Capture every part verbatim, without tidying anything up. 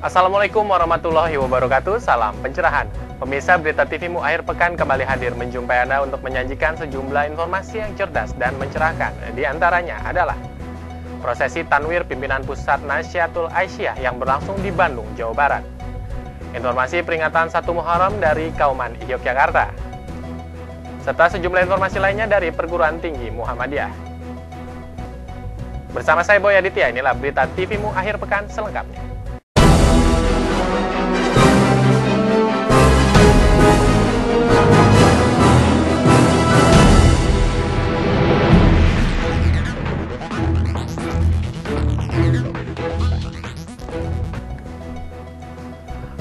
Assalamualaikum warahmatullahi wabarakatuh, salam pencerahan. Pemirsa Berita T V Mu akhir pekan kembali hadir menjumpai Anda untuk menyajikan sejumlah informasi yang cerdas dan mencerahkan. Di antaranya adalah prosesi tanwir pimpinan pusat Nasyiatul Aisyiyah yang berlangsung di Bandung, Jawa Barat. Informasi peringatan satu Muharram dari Kauman, Yogyakarta. Serta sejumlah informasi lainnya dari perguruan tinggi Muhammadiyah. Bersama saya Boya Aditya, inilah Berita T V Mu akhir pekan selengkapnya.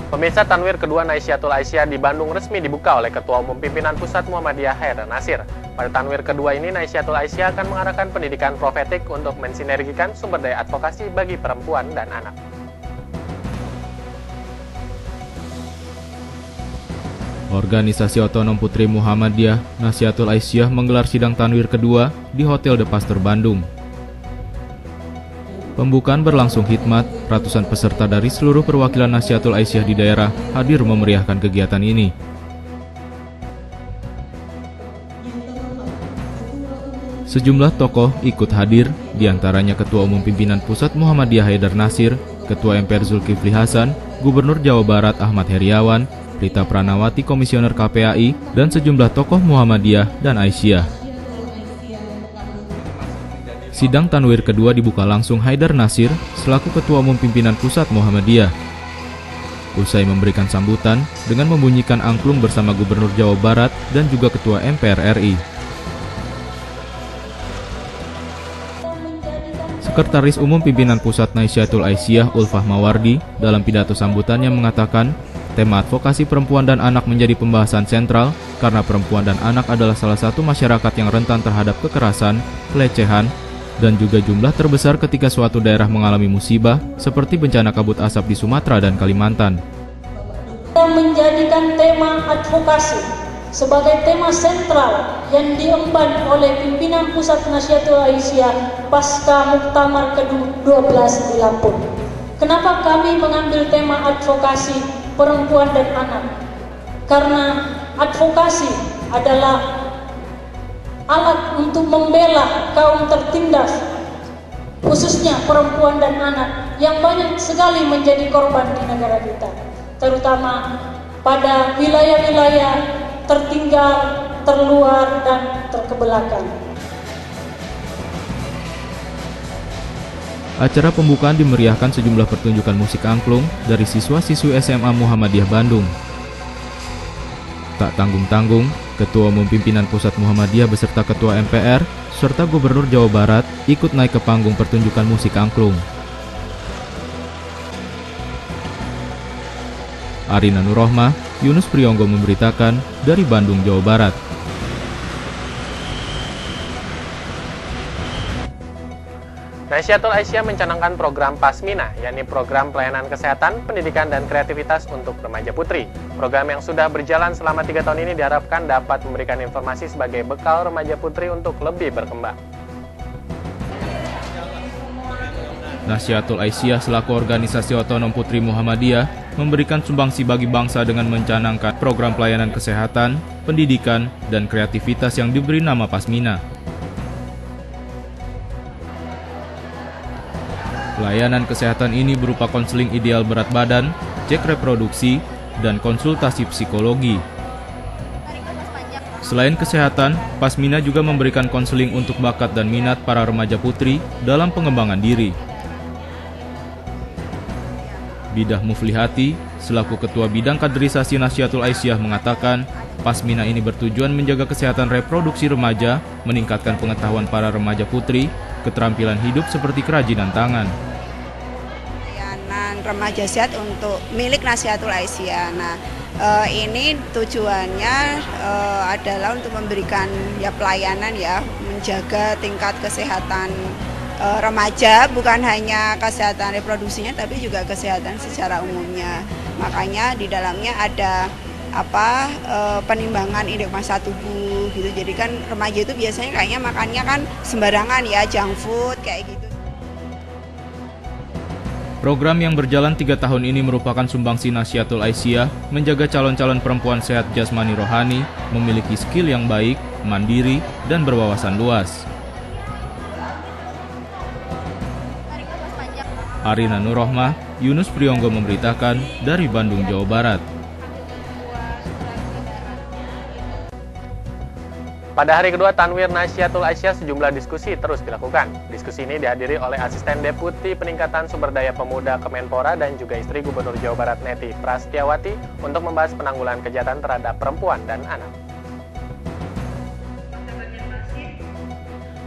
Pemirsa, tanwir kedua Nasyiatul Aisyiyah di Bandung resmi dibuka oleh Ketua Umum Pimpinan Pusat Muhammadiyah Haedar Nashir. Pada tanwir kedua ini, Nasyiatul Aisyiyah akan mengarahkan pendidikan profetik untuk mensinergikan sumber daya advokasi bagi perempuan dan anak. Organisasi Otonom Putri Muhammadiyah Nasyiatul Aisyiyah menggelar sidang tanwir kedua di Hotel De Pasteur Bandung. Pembukaan berlangsung hikmat, ratusan peserta dari seluruh perwakilan Nasyiatul Aisyiyah di daerah hadir memeriahkan kegiatan ini. Sejumlah tokoh ikut hadir, diantaranya Ketua Umum Pimpinan Pusat Muhammadiyah Haedar Nashir, Ketua M P R Zulkifli Hasan, Gubernur Jawa Barat Ahmad Heryawan, Rita Pranawati Komisioner K P A I, dan sejumlah tokoh Muhammadiyah dan Aisyiyah. Sidang tanwir kedua dibuka langsung Haedar Nashir selaku Ketua Umum Pimpinan Pusat Muhammadiyah. Usai memberikan sambutan dengan membunyikan angklung bersama Gubernur Jawa Barat dan juga Ketua M P R R I. Sekretaris Umum Pimpinan Pusat Nasyiatul Aisyiyah Ulfah Mawardi dalam pidato sambutannya mengatakan, tema advokasi perempuan dan anak menjadi pembahasan sentral karena perempuan dan anak adalah salah satu masyarakat yang rentan terhadap kekerasan, pelecehan, dan juga jumlah terbesar ketika suatu daerah mengalami musibah seperti bencana kabut asap di Sumatera dan Kalimantan. Kita menjadikan tema advokasi sebagai tema sentral yang diemban oleh pimpinan pusat Nasyiatul Aisyiyah pasca muktamar ke dua belas di Lampung. Kenapa kami mengambil tema advokasi perempuan dan anak? Karena advokasi adalah alat untuk membela kaum tertindas, khususnya perempuan dan anak yang banyak sekali menjadi korban di negara kita, terutama pada wilayah-wilayah tertinggal, terluar, dan terkebelakang. Acara pembukaan dimeriahkan sejumlah pertunjukan musik angklung dari siswa-siswi S M A Muhammadiyah Bandung. Tak tanggung-tanggung, Ketua Umum Pimpinan Pusat Muhammadiyah beserta Ketua M P R serta Gubernur Jawa Barat ikut naik ke panggung pertunjukan musik angklung. Arina Nurrohmah, Yunus Priyonggo memberitakan dari Bandung, Jawa Barat. Nasyiatul Aisyiyah mencanangkan program PASHMINA, yakni program pelayanan kesehatan, pendidikan, dan kreativitas untuk remaja putri. Program yang sudah berjalan selama tiga tahun ini diharapkan dapat memberikan informasi sebagai bekal remaja putri untuk lebih berkembang. Nasyiatul Aisyiyah selaku organisasi otonom putri Muhammadiyah memberikan sumbangsi bagi bangsa dengan mencanangkan program pelayanan kesehatan, pendidikan, dan kreativitas yang diberi nama PASHMINA. Layanan kesehatan ini berupa konseling ideal berat badan, cek reproduksi, dan konsultasi psikologi. Selain kesehatan, PASHMINA juga memberikan konseling untuk bakat dan minat para remaja putri dalam pengembangan diri. Bidah Muflihati, selaku Ketua Bidang Kaderisasi Nasyiatul Aisyiyah mengatakan, PASHMINA ini bertujuan menjaga kesehatan reproduksi remaja, meningkatkan pengetahuan para remaja putri, keterampilan hidup seperti kerajinan tangan. Layanan remaja sehat untuk milik Nasyiatul Aisyiyah. Nah, eh, ini tujuannya eh, adalah untuk memberikan ya pelayanan ya, menjaga tingkat kesehatan eh, remaja, bukan hanya kesehatan reproduksinya, tapi juga kesehatan secara umumnya. Makanya di dalamnya ada apa eh, penimbangan indeks massa tubuh gitu. Jadi kan remaja itu biasanya kayaknya makannya kan sembarangan ya, junk food kayak gitu. Program yang berjalan tiga tahun ini merupakan sumbangsi Nasyiatul Aisyiyah menjaga calon-calon perempuan sehat jasmani rohani, memiliki skill yang baik, mandiri, dan berwawasan luas. Arina Nurrohmah, Yunus Priyonggo memberitakan dari Bandung, Jawa Barat. Pada hari kedua Tanwir Nasyiatul Aisyiyah sejumlah diskusi terus dilakukan. Diskusi ini dihadiri oleh Asisten Deputi Peningkatan Sumber Daya Pemuda Kemenpora dan juga istri Gubernur Jawa Barat Neti Prastiyawati untuk membahas penanggulangan kejahatan terhadap perempuan dan anak.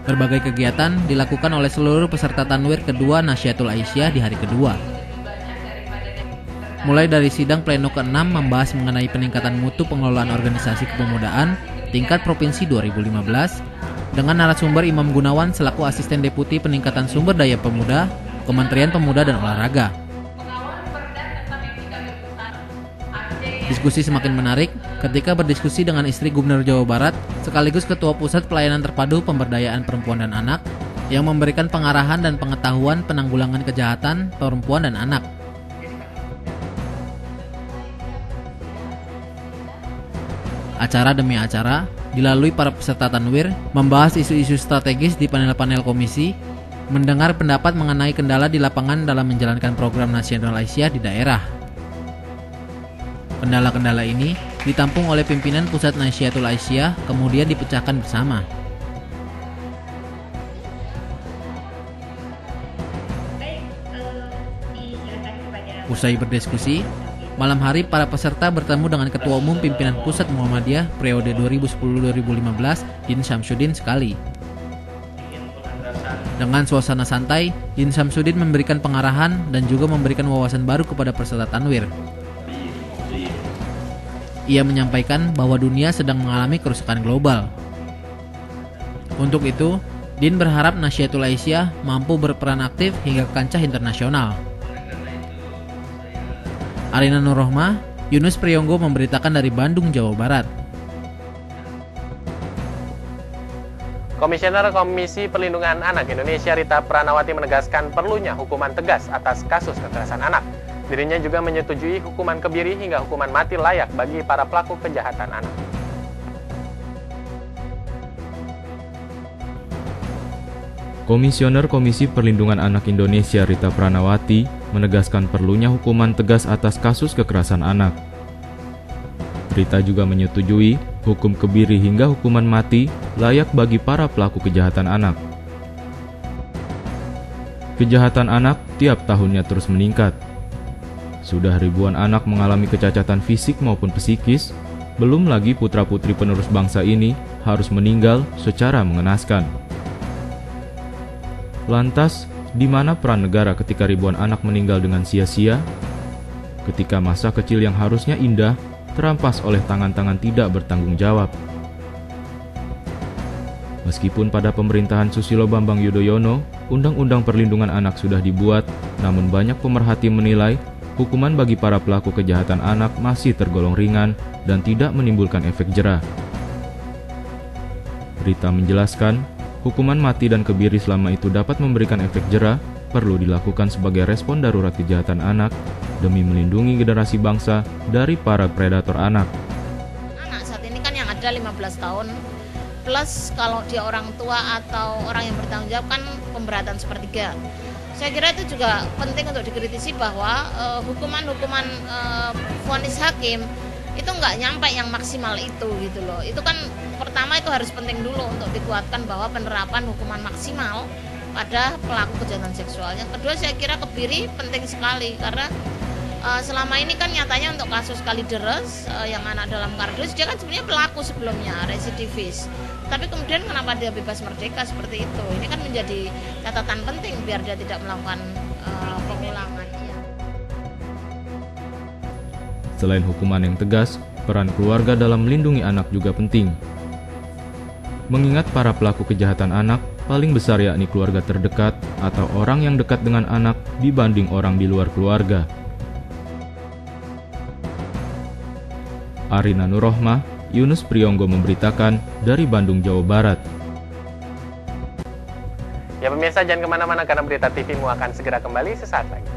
Berbagai kegiatan dilakukan oleh seluruh peserta Tanwir kedua Nasyiatul Aisyiyah di hari kedua. Mulai dari sidang pleno keenam membahas mengenai peningkatan mutu pengelolaan organisasi kepemudaan tingkat provinsi dua ribu lima belas dengan narasumber Imam Gunawan selaku Asisten Deputi Peningkatan Sumber Daya Pemuda, Kementerian Pemuda dan Olahraga. Diskusi semakin menarik ketika berdiskusi dengan istri Gubernur Jawa Barat sekaligus Ketua Pusat Pelayanan Terpadu Pemberdayaan Perempuan dan Anak yang memberikan pengarahan dan pengetahuan penanggulangan kejahatan perempuan dan anak. Acara demi acara dilalui para peserta Tanwir membahas isu-isu strategis di panel-panel komisi, mendengar pendapat mengenai kendala di lapangan dalam menjalankan program Nasyiatul Aisyiyah di daerah. Kendala-kendala ini ditampung oleh pimpinan pusat Nasyiatul Aisyiyah kemudian dipecahkan bersama. Usai berdiskusi, malam hari, para peserta bertemu dengan Ketua Umum Pimpinan Pusat Muhammadiyah periode dua ribu sepuluh dua ribu lima belas, Din Syamsuddin sekali. Dengan suasana santai, Din Syamsuddin memberikan pengarahan dan juga memberikan wawasan baru kepada peserta Tanwir. Ia menyampaikan bahwa dunia sedang mengalami kerusakan global. Untuk itu, Din berharap Nasyiatul Aisyiyah mampu berperan aktif hingga ke kancah internasional. Arina Nurrohmah, Yunus Priyonggo memberitakan dari Bandung, Jawa Barat. Komisioner Komisi Perlindungan Anak Indonesia Rita Pranawati menegaskan perlunya hukuman tegas atas kasus kekerasan anak. Dirinya juga menyetujui hukuman kebiri hingga hukuman mati layak bagi para pelaku kejahatan anak. Komisioner Komisi Perlindungan Anak Indonesia Rita Pranawati menegaskan perlunya hukuman tegas atas kasus kekerasan anak. Rita juga menyetujui hukum kebiri hingga hukuman mati layak bagi para pelaku kejahatan anak. Kejahatan anak tiap tahunnya terus meningkat. Sudah ribuan anak mengalami kecacatan fisik maupun psikis, belum lagi putra-putri penerus bangsa ini harus meninggal secara mengenaskan. Lantas, di mana peran negara ketika ribuan anak meninggal dengan sia-sia? Ketika masa kecil yang harusnya indah terampas oleh tangan-tangan tidak bertanggung jawab. Meskipun pada pemerintahan Susilo Bambang Yudhoyono, Undang-Undang Perlindungan Anak sudah dibuat, namun banyak pemerhati menilai hukuman bagi para pelaku kejahatan anak masih tergolong ringan dan tidak menimbulkan efek jera. Rita menjelaskan, hukuman mati dan kebiri selama itu dapat memberikan efek jera, perlu dilakukan sebagai respon darurat kejahatan anak demi melindungi generasi bangsa dari para predator anak. Anak saat ini kan yang ada lima belas tahun, plus kalau dia orang tua atau orang yang bertanggung jawab kan pemberatan sepertiga. Saya kira itu juga penting untuk dikritisi bahwa hukuman-hukuman uh, vonis uh, hakim itu nggak nyampe yang maksimal itu gitu loh. Itu kan pertama itu harus penting dulu untuk dikuatkan bahwa penerapan hukuman maksimal pada pelaku kejahatan seksual. Yang kedua saya kira kebiri penting sekali karena uh, selama ini kan nyatanya untuk kasus Kalideres uh, yang anak dalam kardus dia kan sebenarnya pelaku sebelumnya residivis. Tapi kemudian kenapa dia bebas merdeka seperti itu? Ini kan menjadi catatan penting biar dia tidak melakukan uh, pengulangan. Selain hukuman yang tegas, peran keluarga dalam melindungi anak juga penting. Mengingat para pelaku kejahatan anak paling besar yakni keluarga terdekat atau orang yang dekat dengan anak dibanding orang di luar keluarga. Arina Nurrohmah, Yunus Priyonggo memberitakan dari Bandung, Jawa Barat. Ya pemirsa, jangan kemana-mana karena Berita T V-mu akan segera kembali sesaat lagi.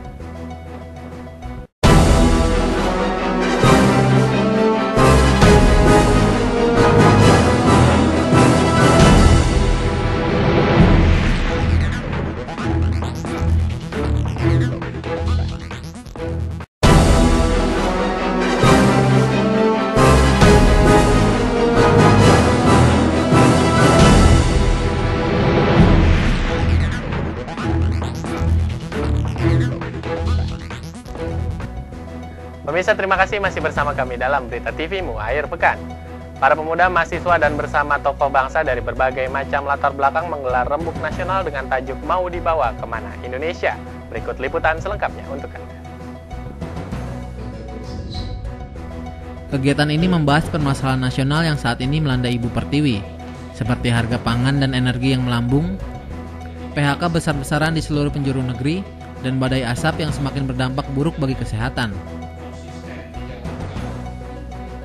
Pemirsa, terima kasih masih bersama kami dalam Berita T V Muakhir Pekan. Para pemuda, mahasiswa, dan bersama tokoh bangsa dari berbagai macam latar belakang menggelar rembuk nasional dengan tajuk Mau Dibawa Kemana Indonesia. Berikut liputan selengkapnya untuk Anda. Kegiatan ini membahas permasalahan nasional yang saat ini melanda Ibu Pertiwi, seperti harga pangan dan energi yang melambung, P H K besar-besaran di seluruh penjuru negeri, dan badai asap yang semakin berdampak buruk bagi kesehatan.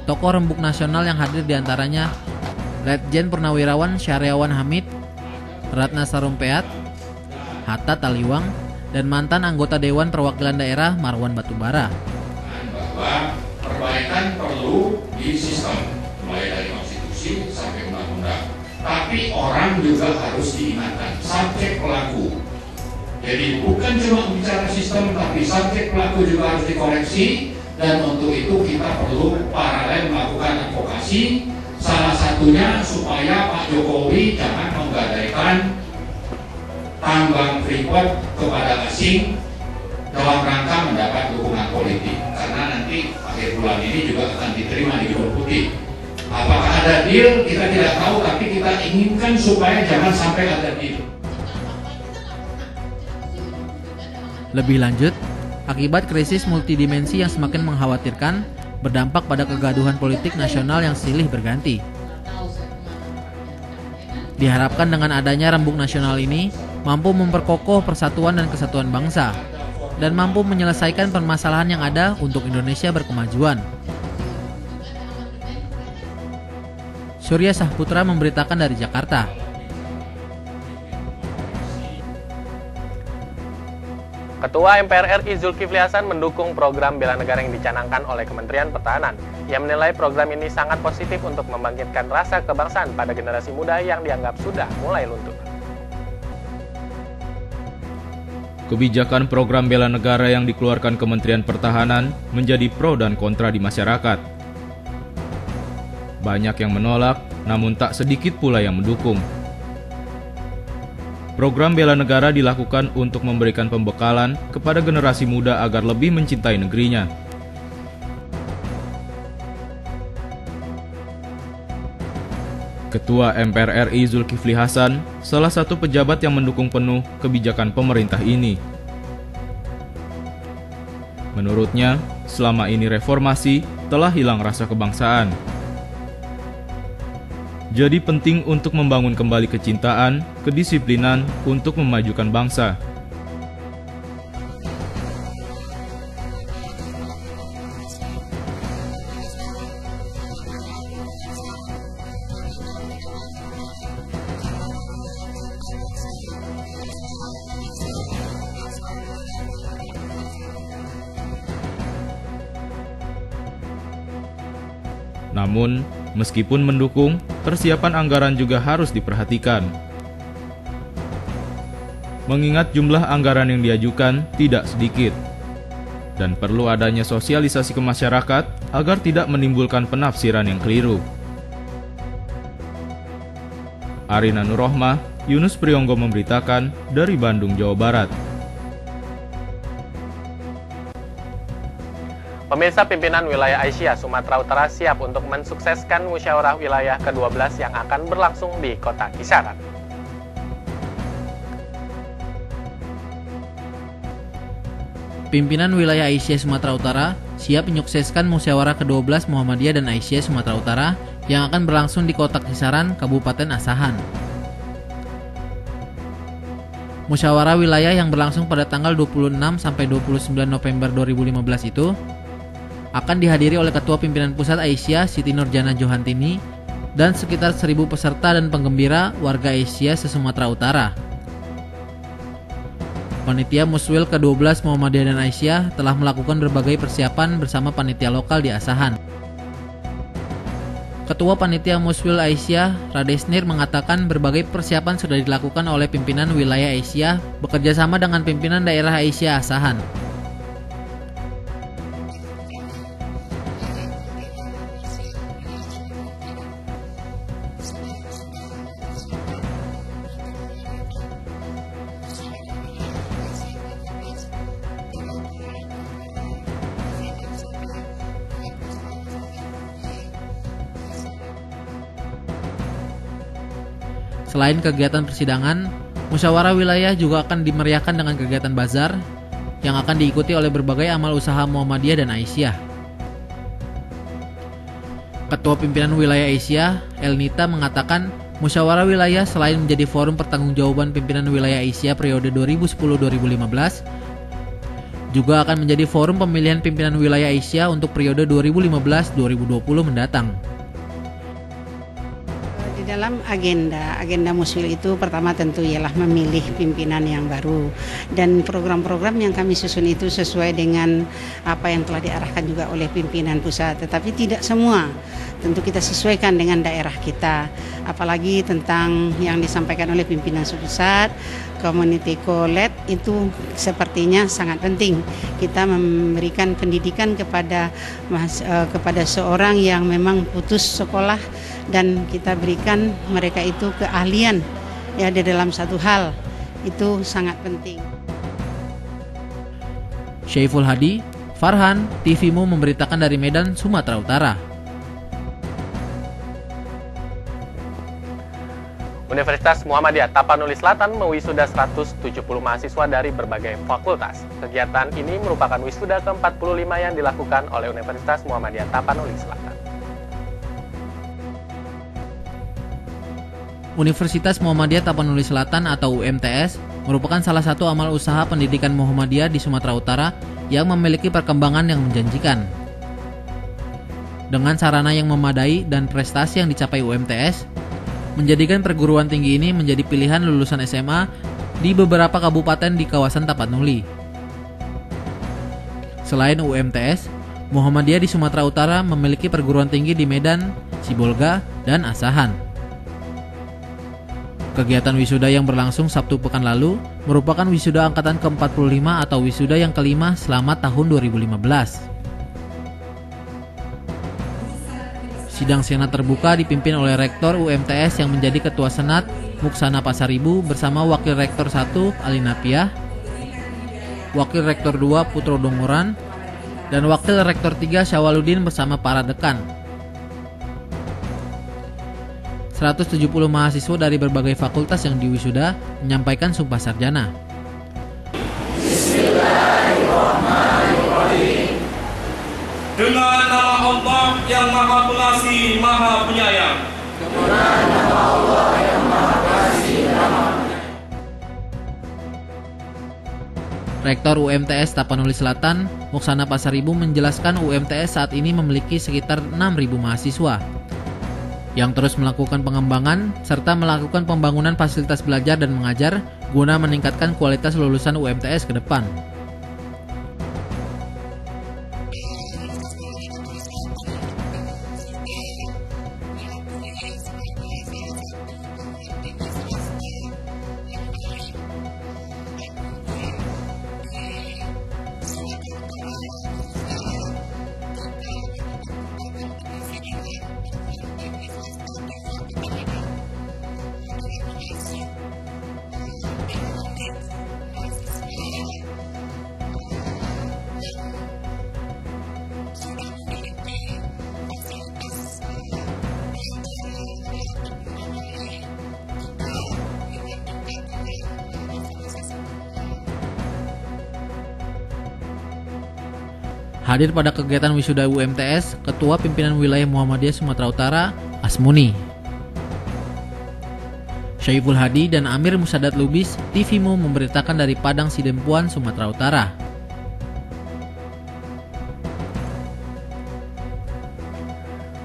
Tokoh rembuk nasional yang hadir diantaranya Letjen Purnawirawan Syariawan Hamid, Ratna Sarumpait, Hatta Taliwang, dan mantan anggota Dewan Perwakilan Daerah Marwan Batubara. Bahwa perbaikan perlu di sistem, mulai dari konstitusi sampai undang-undang. Tapi orang juga harus diingatkan, subjek pelaku. Jadi bukan cuma bicara sistem, tapi subjek pelaku juga harus dikoreksi. Dan untuk itu kita perlu paralel melakukan advokasi, salah satunya supaya Pak Jokowi jangan menggadaikan tambang Freeport kepada asing dalam rangka mendapat dukungan politik, karena nanti akhir bulan ini juga akan diterima di Gedung Putih. Apakah ada deal? Kita tidak tahu, tapi kita inginkan supaya jangan sampai ada deal. Lebih lanjut, akibat krisis multidimensi yang semakin mengkhawatirkan, berdampak pada kegaduhan politik nasional yang silih berganti. Diharapkan dengan adanya rembuk nasional ini mampu memperkokoh persatuan dan kesatuan bangsa, dan mampu menyelesaikan permasalahan yang ada untuk Indonesia berkemajuan. Surya Sahputra memberitakan dari Jakarta. Ketua M P R R I Zulkifli Hasan mendukung program bela negara yang dicanangkan oleh Kementerian Pertahanan. Ia menilai program ini sangat positif untuk membangkitkan rasa kebangsaan pada generasi muda yang dianggap sudah mulai luntur. Kebijakan program bela negara yang dikeluarkan Kementerian Pertahanan menjadi pro dan kontra di masyarakat. Banyak yang menolak, namun tak sedikit pula yang mendukung. Program bela negara dilakukan untuk memberikan pembekalan kepada generasi muda agar lebih mencintai negerinya. Ketua M P R R I Zulkifli Hasan, salah satu pejabat yang mendukung penuh kebijakan pemerintah ini. Menurutnya, selama ini reformasi telah hilang rasa kebangsaan. Jadi penting untuk membangun kembali kecintaan, kedisiplinan untuk memajukan bangsa. Namun, meskipun mendukung, persiapan anggaran juga harus diperhatikan. Mengingat jumlah anggaran yang diajukan tidak sedikit, dan perlu adanya sosialisasi ke masyarakat agar tidak menimbulkan penafsiran yang keliru. Arina Nurrohmah, Yunus Priyonggo memberitakan dari Bandung, Jawa Barat. Pemirsa, pimpinan wilayah Aisyiyah Sumatera Utara siap untuk mensukseskan musyawarah wilayah ke dua belas yang akan berlangsung di Kota Kisaran. Pimpinan wilayah Aisyiyah Sumatera Utara siap menyukseskan musyawarah ke dua belas Muhammadiyah dan Aisyiyah Sumatera Utara yang akan berlangsung di Kota Kisaran, Kabupaten Asahan. Musyawarah wilayah yang berlangsung pada tanggal dua puluh enam sampai dua puluh sembilan November dua ribu lima belas itu akan dihadiri oleh Ketua Pimpinan Pusat Aisyiyah Siti Nurjana Johantini dan sekitar seribu peserta dan penggembira warga Aisyiyah se-Sumatera Utara. Panitia Muswil ke dua belas Muhammadiyah dan Aisyiyah telah melakukan berbagai persiapan bersama panitia lokal di Asahan. Ketua Panitia Muswil Aisyiyah, Radesnir, mengatakan berbagai persiapan sudah dilakukan oleh pimpinan wilayah Aisyiyah bekerjasama dengan pimpinan daerah Aisyiyah Asahan. Selain kegiatan persidangan, musyawarah wilayah juga akan dimeriahkan dengan kegiatan bazar yang akan diikuti oleh berbagai amal usaha Muhammadiyah dan Aisyiyah. Ketua Pimpinan Wilayah Aisyiyah, Elnita, mengatakan musyawarah wilayah selain menjadi forum pertanggungjawaban pimpinan wilayah Aisyiyah periode dua ribu sepuluh dua ribu lima belas, juga akan menjadi forum pemilihan pimpinan wilayah Aisyiyah untuk periode dua ribu lima belas dua ribu dua puluh mendatang. Di dalam agenda, agenda Muswil itu pertama tentu ialah memilih pimpinan yang baru, dan program-program yang kami susun itu sesuai dengan apa yang telah diarahkan juga oleh pimpinan pusat, tetapi tidak semua. Tentu kita sesuaikan dengan daerah kita, apalagi tentang yang disampaikan oleh pimpinan pusat, community college itu sepertinya sangat penting. Kita memberikan pendidikan kepada eh, kepada seorang yang memang putus sekolah, dan kita berikan mereka itu keahlian ya di dalam satu hal, itu sangat penting. Syaiful Hadi, Farhan, T V M U memberitakan dari Medan, Sumatera Utara. Universitas Muhammadiyah Tapanuli Selatan mewisuda seratus tujuh puluh mahasiswa dari berbagai fakultas. Kegiatan ini merupakan wisuda ke empat puluh lima yang dilakukan oleh Universitas Muhammadiyah Tapanuli Selatan. Universitas Muhammadiyah Tapanuli Selatan atau U M T S merupakan salah satu amal usaha pendidikan Muhammadiyah di Sumatera Utara yang memiliki perkembangan yang menjanjikan. Dengan sarana yang memadai dan prestasi yang dicapai U M T S, menjadikan perguruan tinggi ini menjadi pilihan lulusan S M A di beberapa kabupaten di kawasan Tapanuli. Selain U M T S, Muhammadiyah di Sumatera Utara memiliki perguruan tinggi di Medan, Sibolga, dan Asahan. Kegiatan wisuda yang berlangsung Sabtu pekan lalu merupakan wisuda angkatan ke empat puluh lima atau wisuda yang kelima selama tahun dua ribu lima belas. Sidang Senat terbuka dipimpin oleh Rektor U M T S yang menjadi Ketua Senat, Mukhsana Pasaribu, bersama Wakil Rektor satu, Alina Piah, Wakil Rektor dua, Putro Donguran, dan Wakil Rektor tiga, Syawaludin, bersama para dekan. seratus tujuh puluh mahasiswa dari berbagai fakultas yang diwisuda menyampaikan sumpah sarjana. Dengan nama Allah yang Maha Pengasih, Maha Penyayang. Dengan nama Allah yang Maha Pengasih, Maha Penyayang. Rektor U M T S Tapanuli Selatan, Mukhsana Pasaribu, menjelaskan U M T S saat ini memiliki sekitar enam ribu mahasiswa yang terus melakukan pengembangan serta melakukan pembangunan fasilitas belajar dan mengajar guna meningkatkan kualitas lulusan U M T S ke depan. Hadir pada kegiatan wisuda U M T S, Ketua Pimpinan Wilayah Muhammadiyah Sumatera Utara, Asmuni. Syaiful Hadi dan Amir Musadat Lubis, T V M U memberitakan dari Padang Sidempuan, Sumatera Utara.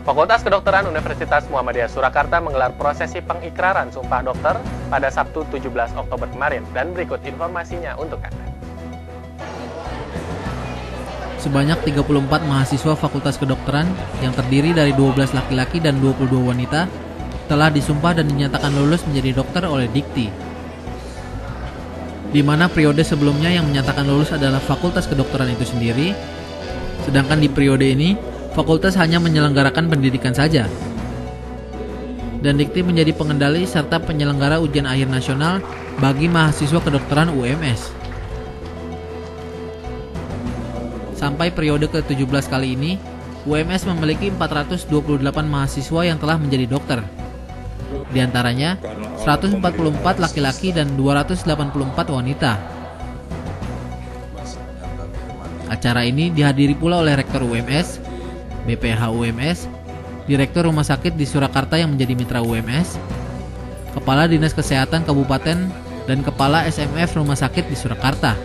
Fakultas Kedokteran Universitas Muhammadiyah Surakarta menggelar prosesi pengikraran sumpah dokter pada Sabtu tujuh belas Oktober kemarin, dan berikut informasinya untuk Anda. Sebanyak tiga puluh empat mahasiswa Fakultas Kedokteran yang terdiri dari dua belas laki-laki dan dua puluh dua wanita telah disumpah dan dinyatakan lulus menjadi dokter oleh Dikti. Di mana periode sebelumnya yang menyatakan lulus adalah Fakultas Kedokteran itu sendiri, sedangkan di periode ini fakultas hanya menyelenggarakan pendidikan saja. Dan Dikti menjadi pengendali serta penyelenggara ujian akhir nasional bagi mahasiswa kedokteran U M S. Sampai periode ke tujuh belas kali ini, U M S memiliki empat ratus dua puluh delapan mahasiswa yang telah menjadi dokter. Di antaranya, seratus empat puluh empat laki-laki dan dua ratus delapan puluh empat wanita. Acara ini dihadiri pula oleh Rektor U M S, B P H U M S, Direktur Rumah Sakit di Surakarta yang menjadi mitra U M S, Kepala Dinas Kesehatan Kabupaten, dan Kepala S M F Rumah Sakit di Surakarta.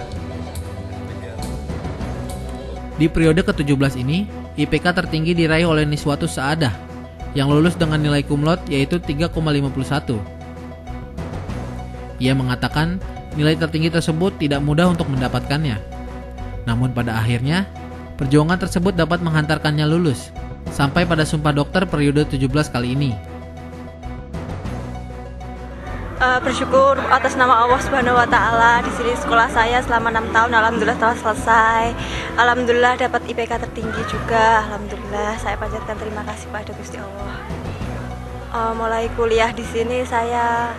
Di periode ketujuh belas ini, I P K tertinggi diraih oleh Niswatus Saadah yang lulus dengan nilai kumlot yaitu tiga koma lima satu. Ia mengatakan nilai tertinggi tersebut tidak mudah untuk mendapatkannya. Namun pada akhirnya, perjuangan tersebut dapat menghantarkannya lulus sampai pada Sumpah Dokter periode tujuh belas kali ini. Uh, bersyukur atas nama Allah Subhanahu Wa Taala, di sini sekolah saya selama enam tahun alhamdulillah telah selesai. Alhamdulillah dapat I P K tertinggi juga. Alhamdulillah saya panjatkan terima kasih pada Gusti Allah. Uh, mulai kuliah di sini saya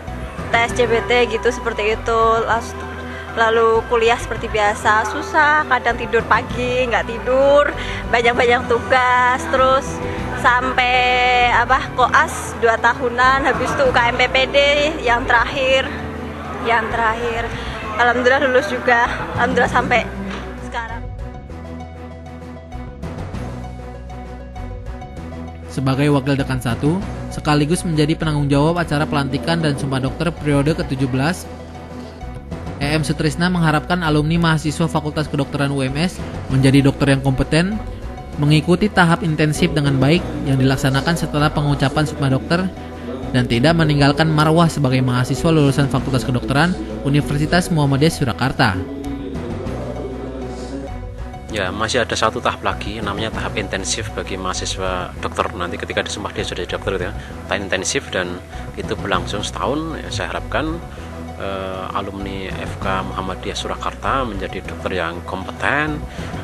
tes C B T gitu seperti itu. Lalu kuliah seperti biasa susah, kadang tidur pagi nggak tidur, banyak-banyak tugas terus. Sampai apa koas dua tahunan, habis itu U K M P P D yang terakhir yang terakhir alhamdulillah lulus juga, alhamdulillah sampai sekarang. Sebagai wakil dekan satu sekaligus menjadi penanggung jawab acara pelantikan dan Sumpah Dokter periode ketujuh belas, E M Sutrisna mengharapkan alumni mahasiswa Fakultas Kedokteran U M S menjadi dokter yang kompeten, mengikuti tahap intensif dengan baik yang dilaksanakan setelah pengucapan Sumpah Dokter, dan tidak meninggalkan marwah sebagai mahasiswa lulusan Fakultas Kedokteran Universitas Muhammadiyah Surakarta. Ya, masih ada satu tahap lagi namanya tahap intensif bagi mahasiswa dokter. Nanti ketika disumpah dia sudah dokter ya, tahap intensif, dan itu berlangsung setahun. Ya, saya harapkan Uh, alumni F K Muhammadiyah Surakarta menjadi dokter yang kompeten,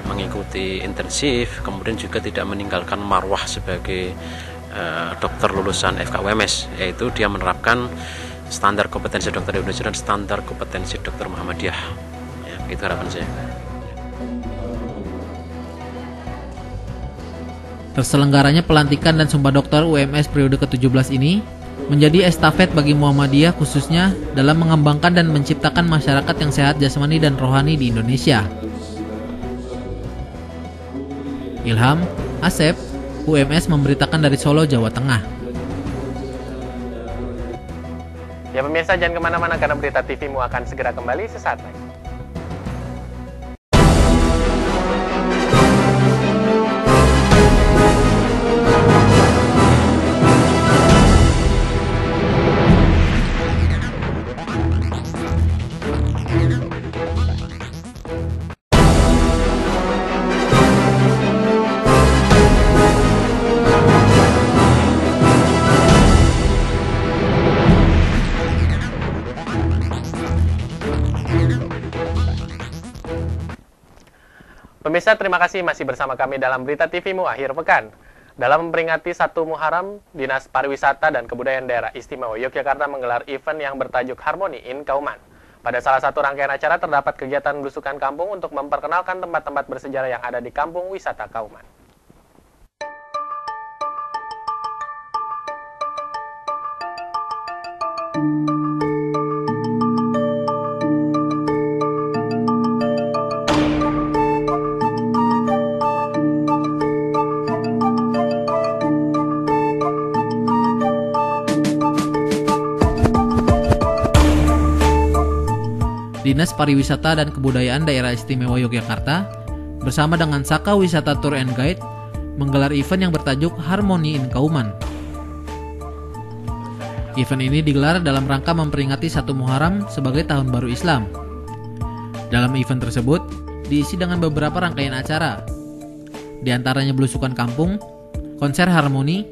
mengikuti intensif, kemudian juga tidak meninggalkan marwah sebagai uh, dokter lulusan F K U M S, yaitu dia menerapkan standar kompetensi dokter Indonesia dan standar kompetensi dokter Muhammadiyah. Ya, itu harapan saya. Terselenggaranya pelantikan dan Sumpah Dokter U M S periode ketujuh belas ini menjadi estafet bagi Muhammadiyah khususnya dalam mengembangkan dan menciptakan masyarakat yang sehat jasmani dan rohani di Indonesia. Ilham, Asep, U M S memberitakan dari Solo, Jawa Tengah. Ya pemirsa, jangan kemana-mana karena berita T V-mu akan segera kembali sesaat lagi. Pemirsa, terima kasih masih bersama kami dalam Berita T V-mu Akhir Pekan. Dalam memperingati satu Muharram, Dinas Pariwisata dan Kebudayaan Daerah Istimewa Yogyakarta menggelar event yang bertajuk Harmoni in Kauman. Pada salah satu rangkaian acara terdapat kegiatan belusukan kampung untuk memperkenalkan tempat-tempat bersejarah yang ada di Kampung Wisata Kauman. Dinas Pariwisata dan Kebudayaan Daerah Istimewa Yogyakarta bersama dengan Saka Wisata Tour and Guide menggelar event yang bertajuk Harmoni in Kauman. Event ini digelar dalam rangka memperingati satu Muharram sebagai Tahun Baru Islam. Dalam event tersebut diisi dengan beberapa rangkaian acara, di antaranya belusukan kampung, konser harmoni,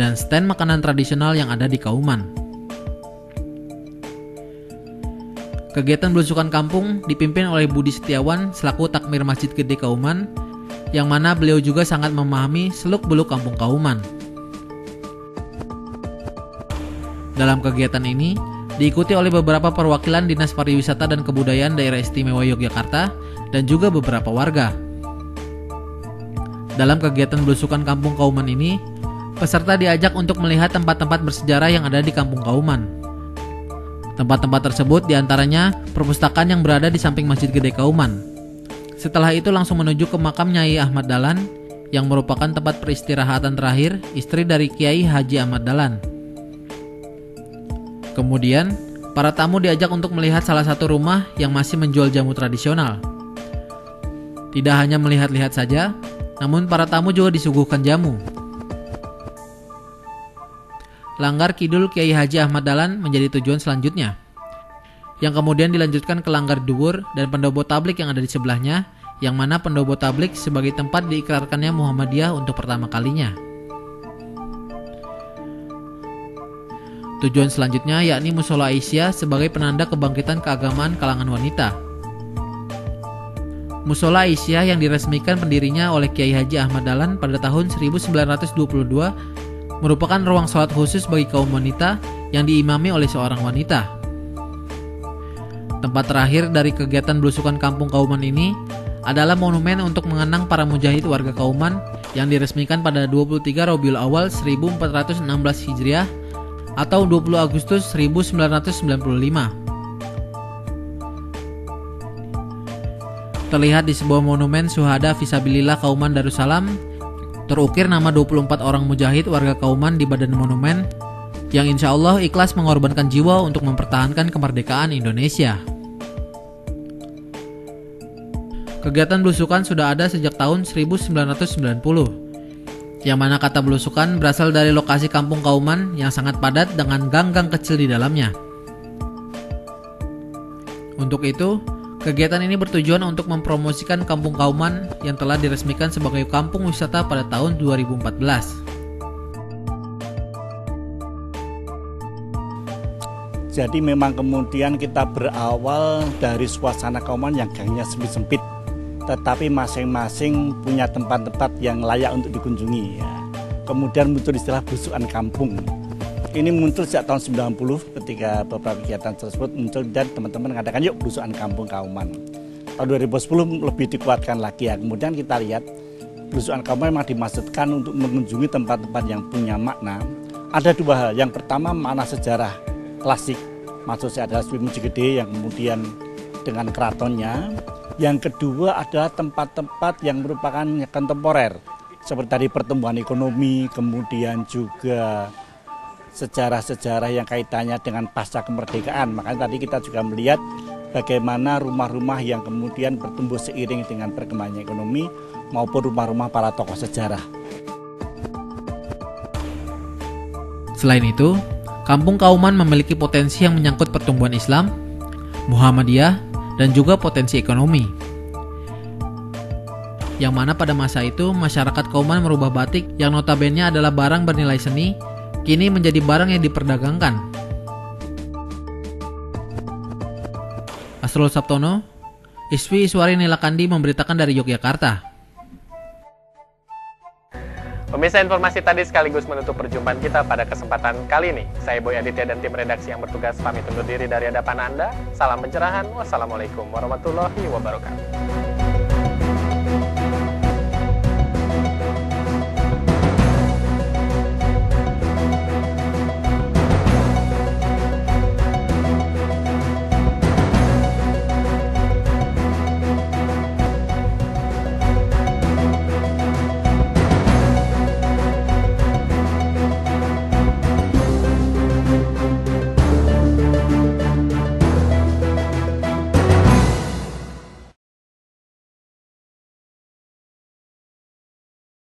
dan stand makanan tradisional yang ada di Kauman. Kegiatan belusukan kampung dipimpin oleh Budi Setiawan selaku Takmir Masjid Gede Kauman, yang mana beliau juga sangat memahami seluk-beluk kampung Kauman. Dalam kegiatan ini diikuti oleh beberapa perwakilan Dinas Pariwisata dan Kebudayaan Daerah Istimewa Yogyakarta dan juga beberapa warga. Dalam kegiatan belusukan kampung Kauman ini Peserta diajak untuk melihat tempat-tempat bersejarah yang ada di Kampung Kauman. Tempat-tempat tersebut diantaranya perpustakaan yang berada di samping Masjid Gede Kauman. Setelah itu langsung menuju ke makam Nyai Ahmad Dahlan yang merupakan tempat peristirahatan terakhir istri dari Kiai Haji Ahmad Dahlan. Kemudian, para tamu diajak untuk melihat salah satu rumah yang masih menjual jamu tradisional. Tidak hanya melihat-lihat saja, namun para tamu juga disuguhkan jamu. Langgar Kidul Kiai Haji Ahmad Dahlan menjadi tujuan selanjutnya, yang kemudian dilanjutkan ke Langgar Duwur dan pendopo tablik yang ada di sebelahnya, yang mana pendopo tablik sebagai tempat diikrarkannya Muhammadiyah untuk pertama kalinya. Tujuan selanjutnya yakni Musola Aisyah sebagai penanda kebangkitan keagamaan kalangan wanita. Musola Aisyah yang diresmikan pendirinya oleh Kiai Haji Ahmad Dahlan pada tahun seribu sembilan ratus dua puluh dua merupakan ruang sholat khusus bagi kaum wanita yang diimami oleh seorang wanita. Tempat terakhir dari kegiatan belusukan Kampung Kauman ini adalah monumen untuk mengenang para mujahid warga Kauman yang diresmikan pada dua puluh tiga Rabiul Awal seribu empat ratus enam belas Hijriah atau dua puluh Agustus seribu sembilan ratus sembilan puluh lima. Terlihat di sebuah monumen Syuhada Fisabilillah Kauman Darussalam terukir nama dua puluh empat orang mujahid warga Kauman di badan monumen yang insya Allah ikhlas mengorbankan jiwa untuk mempertahankan kemerdekaan Indonesia. Kegiatan belusukan sudah ada sejak tahun seribu sembilan ratus sembilan puluh, yang mana kata belusukan berasal dari lokasi Kampung Kauman yang sangat padat dengan gang-gang kecil di dalamnya. Untuk itu, kegiatan ini bertujuan untuk mempromosikan Kampung Kauman yang telah diresmikan sebagai kampung wisata pada tahun dua ribu empat belas. Jadi memang kemudian kita berawal dari suasana Kauman yang gangnya sempit-sempit, tetapi masing-masing punya tempat-tempat yang layak untuk dikunjungi. Kemudian muncul istilah belusukan kampung. Ini muncul sejak tahun sembilan puluh ketika beberapa kegiatan tersebut muncul dan teman-teman mengatakan yuk belusukan Kampung Kauman. Tahun dua ribu sepuluh lebih dikuatkan lagi ya. Kemudian kita lihat belusukan Kauman memang dimaksudkan untuk mengunjungi tempat-tempat yang punya makna. Ada dua hal. Yang pertama makna sejarah klasik. Maksudnya adalah Suwimiji Gede yang kemudian dengan keratonnya. Yang kedua adalah tempat-tempat yang merupakan kontemporer. Seperti tadi pertumbuhan ekonomi, kemudian juga sejarah-sejarah yang kaitannya dengan pasca kemerdekaan. Makanya tadi kita juga melihat bagaimana rumah-rumah yang kemudian bertumbuh seiring dengan perkembangan ekonomi maupun rumah-rumah para tokoh sejarah. Selain itu, Kampung Kauman memiliki potensi yang menyangkut pertumbuhan Islam, Muhammadiyah, dan juga potensi ekonomi. Yang mana pada masa itu masyarakat Kauman merubah batik yang notabene adalah barang bernilai seni kini menjadi barang yang diperdagangkan. Asrul Sabtono, Iswi Iswari Nilakandi memberitakan dari Yogyakarta. Pemirsa, informasi tadi sekaligus menutup perjumpaan kita pada kesempatan kali ini. Saya Boya Aditya dan tim redaksi yang bertugas pamit undur diri dari hadapan Anda. Salam pencerahan, wassalamualaikum warahmatullahi wabarakatuh.